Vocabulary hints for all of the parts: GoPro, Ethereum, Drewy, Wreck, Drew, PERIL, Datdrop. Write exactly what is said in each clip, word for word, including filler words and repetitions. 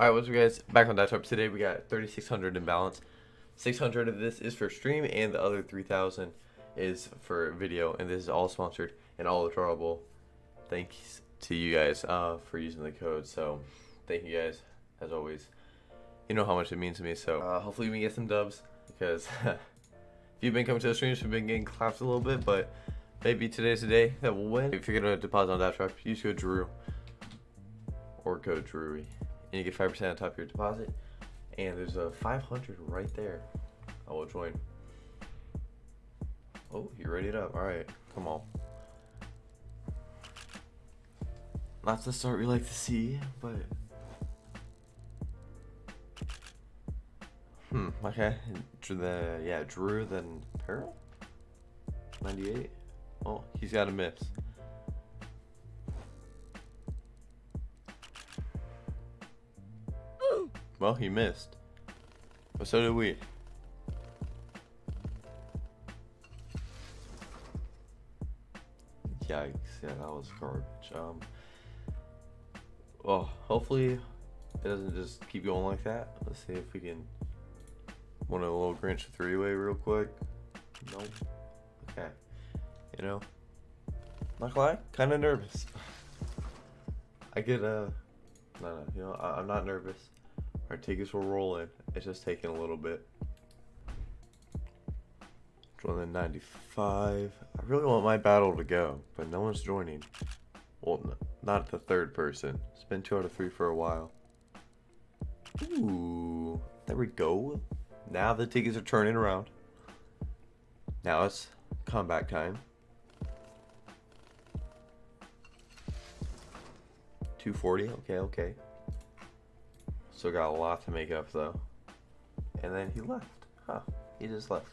Alright, what's up guys, back on Datdrop. Today we got thirty-six hundred in balance. six hundred of this is for stream and the other three thousand is for video, and this is all sponsored and all withdrawable. Thanks to you guys uh, for using the code, so thank you guys as always. You know how much it means to me, so uh, hopefully we can get some dubs, because if you've been coming to the streams, we've been getting clapped a little bit, but maybe today's the day that we'll win. If you're going to deposit on Datdrop, use code Drew or code Drewy, and you get five percent on top of your deposit, and there's a five hundred right there. I will join. Oh, he readied up. All right, come on. That's the start we like to see, but... Hmm, okay. The, yeah, Drew, then Peril? ninety-eight? Oh, he's got a miss. Well, he missed, but so did we. Yikes, yeah, that was garbage. Um, well, hopefully it doesn't just keep going like that. Let's see if we can win a little Grinch three-way real quick. Nope. Okay. You know, not gonna lie, kind of nervous. I get, uh, no, no, you know, I, I'm not nervous. Our tickets were rolling. It's just taking a little bit. Joining ninety-five. I really want my battle to go, but no one's joining. Well, no, not the third person. It's been two out of three for a while. Ooh, there we go. Now the tickets are turning around. Now it's comeback time. two forty. Okay, okay. Still got a lot to make up though. And then he left. Huh. He just left.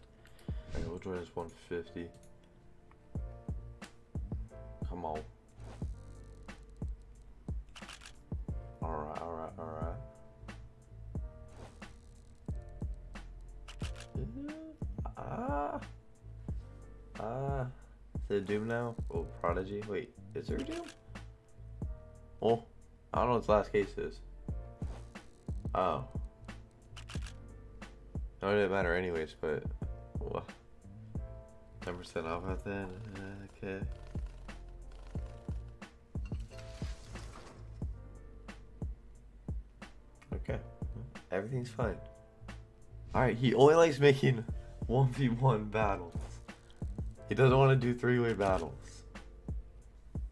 Alright, we'll join his one fifty. Come on. Alright, alright, alright. Ah. Ah. Is it Doom now? Oh, Prodigy. Wait, is there a Doom? Oh, I don't know what the last case is. Oh. No, it didn't matter anyways, but... Well, ten percent off at then? Uh, okay. Okay. Everything's fine. Alright, he only likes making one v one battles. He doesn't want to do three-way battles.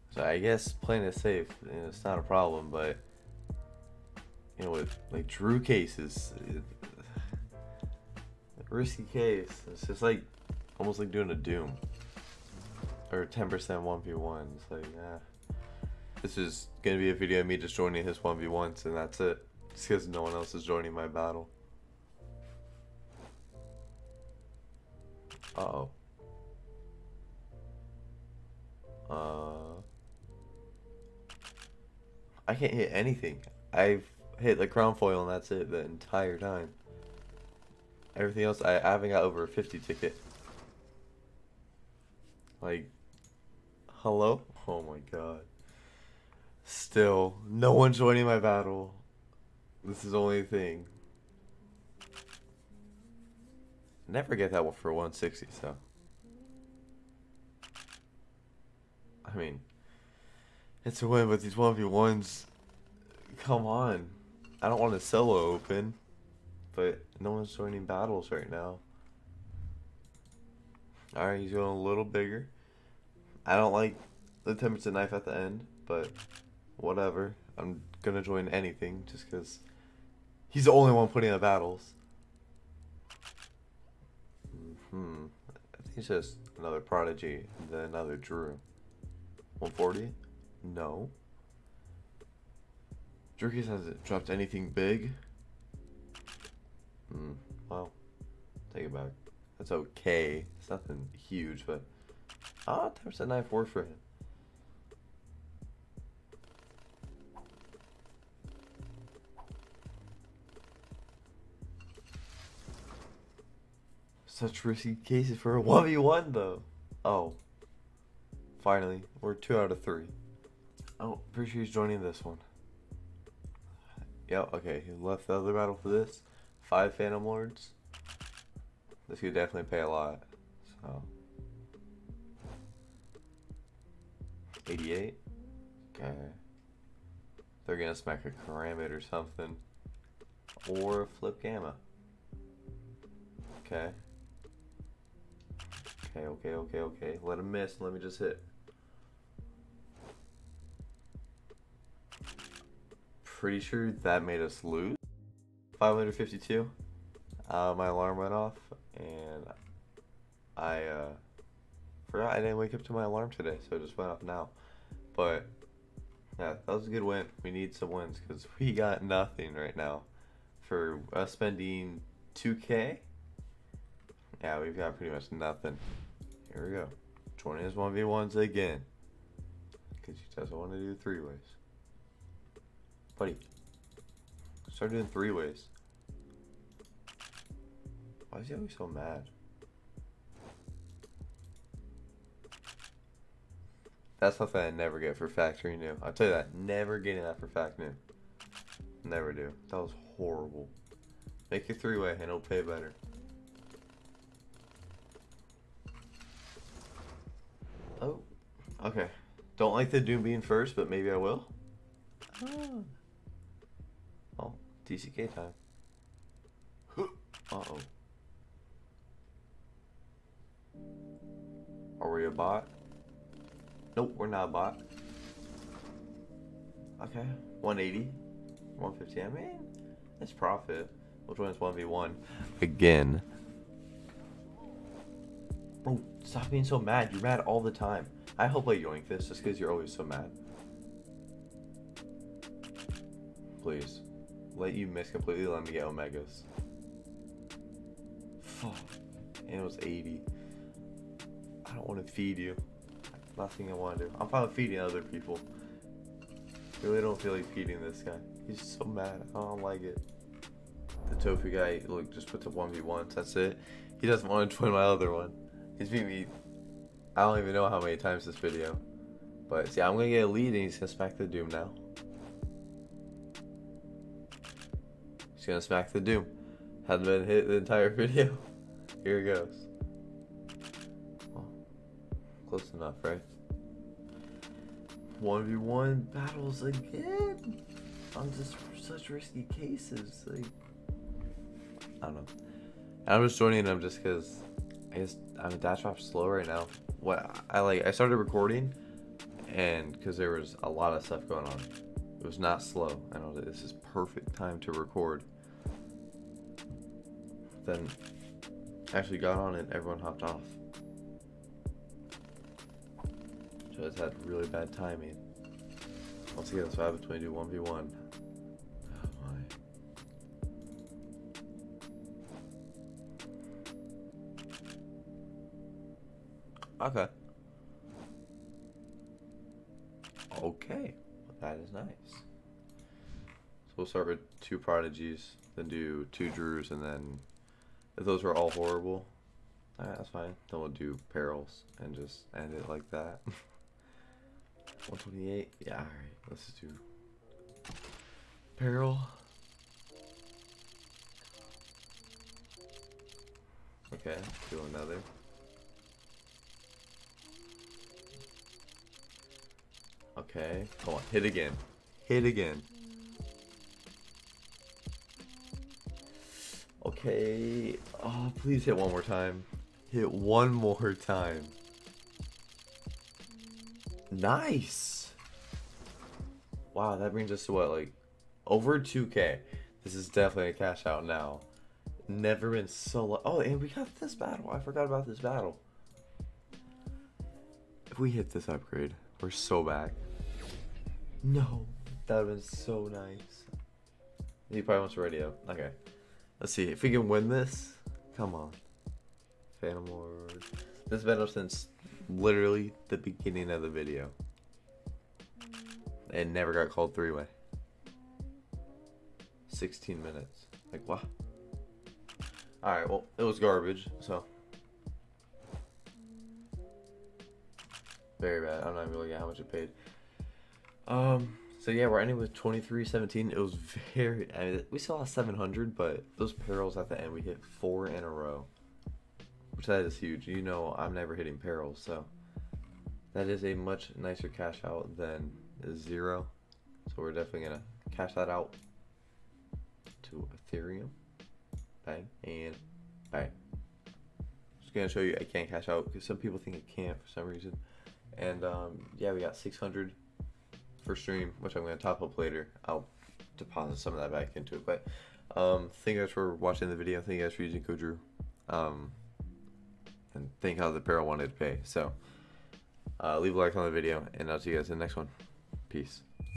So I guess playing it safe, you know, it's not a problem, but... You know, with like Drew cases, it, a risky case. It's just like almost like doing a Doom or ten percent one v one. It's like, yeah, this is gonna be a video of me just joining his one v ones, and that's it. It's because no one else is joining my battle. Uh oh. Uh, I can't hit anything. I've hit the crown foil and that's it the entire time. Everything else, I, I haven't got over a fifty ticket. Like, hello? Oh my god. Still, no one joining my battle. This is the only thing. Never get that one for one sixty, so. I mean, it's a win, but these one v ones, come on. I don't want to solo open, but no one's joining battles right now. Alright, he's going a little bigger. I don't like the ten percent knife at the end, but whatever. I'm going to join anything just because he's the only one putting in the battles. Mm-hmm. I think it's just another Prodigy, then another Drew. one forty? No. Jerkies hasn't dropped anything big. Hmm. Well, take it back. That's okay. It's nothing huge, but ah, ten percent knife worked for him. Such risky cases for a one v one though. Oh. Finally, we're two out of three. Oh, pretty sure he's joining this one. Yep, okay, he left the other battle for this. Five Phantom Lords. This could definitely pay a lot. So eighty-eight. Okay. They're gonna smack a Karamid or something. Or a Flip Gamma. Okay. Okay, okay, okay, okay. Let him miss and let me just hit. Pretty sure that made us lose. five hundred fifty-two. Uh, my alarm went off and I uh, forgot I didn't wake up to my alarm today, so it just went off now. But yeah, that was a good win. We need some wins because we got nothing right now. For us spending two K, yeah, we've got pretty much nothing. Here we go. Joining us one v ones again. Because he doesn't want to do three ways. Buddy, start doing three ways. Why is he always so mad? That's something I never get for factory new. I'll tell you that. Never getting that for fact new. Never do. That was horrible. Make your three way and it'll pay better. Oh, okay. Don't like the Doom being first, but maybe I will. Oh, oh T C K time. Uh-oh. Are we a bot? Nope, we're not a bot. Okay, one eighty. one fifty, I mean, it's profit. We'll join this one v one again. Bro, stop being so mad. You're mad all the time. I hope I yoink this just because you're always so mad. Please. Let you miss completely. Let me get Omegas. Fuck. And it was eighty. I don't want to feed you. Last thing I want to do. I'm fine with feeding other people. I really don't feel like feeding this guy. He's so mad. I don't like it. The Tofu guy, look, just puts up one v ones. That's it. He doesn't want to join my other one. He's beat me. I don't even know how many times this video. But see, I'm going to get a lead and he's going to smack the Doom now. He's going to smack the Doom. Hasn't been hit the entire video. Here it goes. Well, close enough, right? one v one battles again on just such risky cases. Like, I don't know. And I'm just joining them just because I guess I'm a Datdrop slow right now. What I like, I started recording, and because there was a lot of stuff going on, it was not slow. I know that this is perfect time to record. Then actually got on and everyone hopped off. So it's had really bad timing. Once again, that's what happens when you do one v one. Oh my. Okay. Okay. That is nice. So we'll start with two Prodigies, then do two Drews, and then if those were all horrible, alright, that's fine. Then we'll do Perils and just end it like that. one twenty-eight. Yeah, alright. Let's just do Peril. Okay, do another. Okay, come on. Hit again. Hit again. Okay. Oh, please hit one more time. Hit one more time. Nice. Wow, that brings us to what, like over two K. This is definitely a cash out now. Never been so low. Oh, and we got this battle. I forgot about this battle. If we hit this upgrade, we're so back. No, that would have been so nice. He probably wants a radio. Okay, let's see if we can win this. Come on, Phantom Lord. This has been up since literally the beginning of the video. It never got called three way. sixteen minutes. Like, what? Alright, well, it was garbage, so. Very bad. I'm not even looking at how much it paid. Um, So yeah, we're ending with twenty-three seventeen. It was very, I mean, we still lost seven hundred, but those perils at the end, we hit four in a row, which that is huge. You know, I'm never hitting perils, so that is a much nicer cash out than zero. So we're definitely gonna cash that out to Ethereum. Bang, and bang. Just gonna show you I can't cash out because some people think I can't for some reason. And um, yeah, we got six hundred for stream, which I'm gonna top up later. I'll deposit some of that back into it. But um, thank you guys for watching the video. Thank you guys for using code Drew. Um, and think how the peril wanted to pay. So uh, leave a like on the video, and I'll see you guys in the next one. Peace.